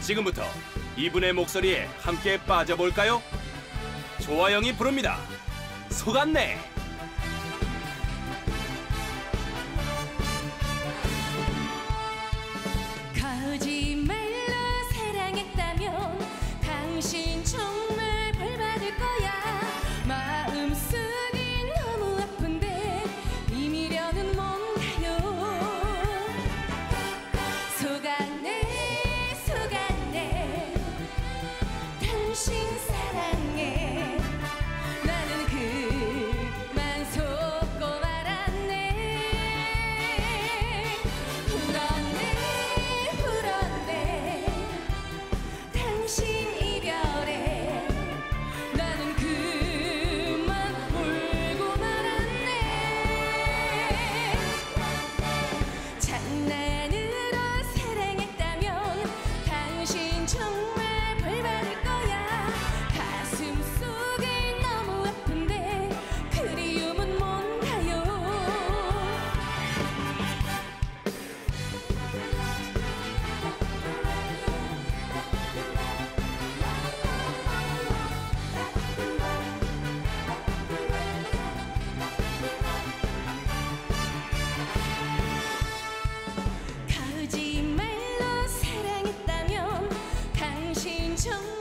지금부터 이분의 목소리에 함께 빠져볼까요? 조화영이 부릅니다. 속았네. 거짓말로 사랑했다면 당신 정말 벌 받을 거야. 마음속이 너무 아픈데 비밀이라는 뭔가요. 속았네. 당신 사랑해. 나는 그만 속고 말았네. 울었네 울었네 당신 이별에. 나는 그만 울고 말았네. 장난으로 사랑했다면 당신 정말 정말